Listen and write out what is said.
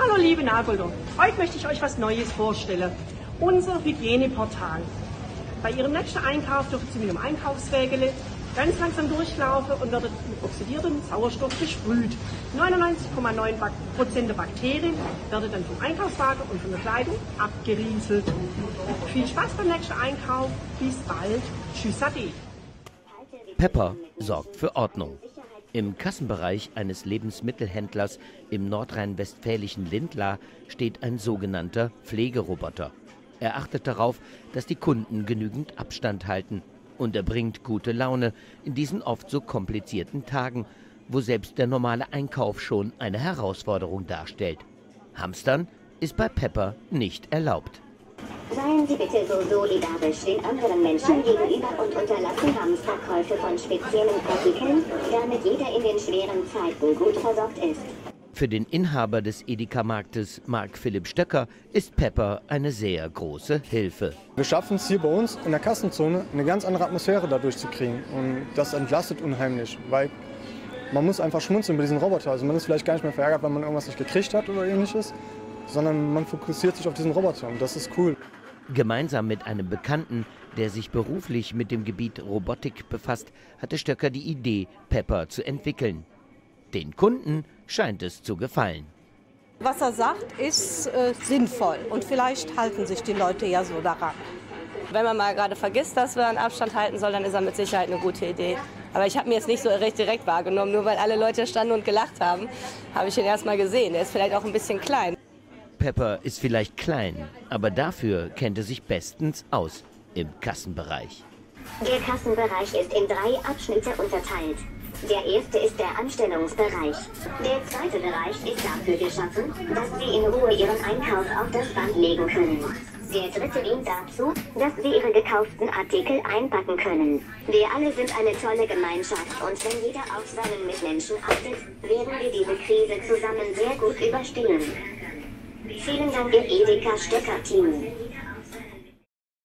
Hallo liebe Nagoldung, heute möchte ich euch was Neues vorstellen. Unser Hygieneportal. Bei Ihrem nächsten Einkauf dürfen Sie mit einem Einkaufswägele ganz langsam durchlaufen und werden mit oxidiertem Sauerstoff besprüht. 99,9% der Bakterien werden dann vom Einkaufswagen und von der Kleidung abgerieselt. Viel Spaß beim nächsten Einkauf. Bis bald. Tschüss, Ade. Pepper sorgt für Ordnung. Im Kassenbereich eines Lebensmittelhändlers im nordrhein-westfälischen Lindlar steht ein sogenannter Pflegeroboter. Er achtet darauf, dass die Kunden genügend Abstand halten und er bringt gute Laune in diesen oft so komplizierten Tagen, wo selbst der normale Einkauf schon eine Herausforderung darstellt. Hamstern ist bei Pepper nicht erlaubt. Seien Sie bitte so solidarisch den anderen Menschen gegenüber und unterlassen Hamsterkäufe von speziellen Artikeln, damit jeder in den schweren Zeiten gut versorgt ist. Für den Inhaber des Edeka-Marktes, Mark Philipp Stöcker, ist Pepper eine sehr große Hilfe. Wir schaffen es hier bei uns in der Kassenzone, eine ganz andere Atmosphäre dadurch zu kriegen. Und das entlastet unheimlich, weil man muss einfach schmunzeln bei diesem Roboter. Also man ist vielleicht gar nicht mehr verärgert, weil man irgendwas nicht gekriegt hat oder ähnliches, sondern man fokussiert sich auf diesen Roboter und das ist cool. Gemeinsam mit einem Bekannten, der sich beruflich mit dem Gebiet Robotik befasst, hatte Stöcker die Idee, Pepper zu entwickeln. Den Kunden scheint es zu gefallen. Was er sagt, ist sinnvoll und vielleicht halten sich die Leute ja so daran. Wenn man mal gerade vergisst, dass wir einen Abstand halten sollen, dann ist er mit Sicherheit eine gute Idee. Aber ich habe mir jetzt nicht so recht direkt wahrgenommen, nur weil alle Leute standen und gelacht haben, habe ich ihn erst mal gesehen. Er ist vielleicht auch ein bisschen klein. Pepper ist vielleicht klein, aber dafür kennt er sich bestens aus im Kassenbereich. Der Kassenbereich ist in 3 Abschnitte unterteilt. Der erste ist der Anstellungsbereich. Der zweite Bereich ist dafür geschaffen, dass Sie in Ruhe Ihren Einkauf auf das Band legen können. Der dritte dient dazu, dass Sie Ihre gekauften Artikel einpacken können. Wir alle sind eine tolle Gemeinschaft und wenn jeder auf seinen Mitmenschen achtet, werden wir diese Krise zusammen sehr gut überstehen. Vielen Dank, Edeka Stöcker Team.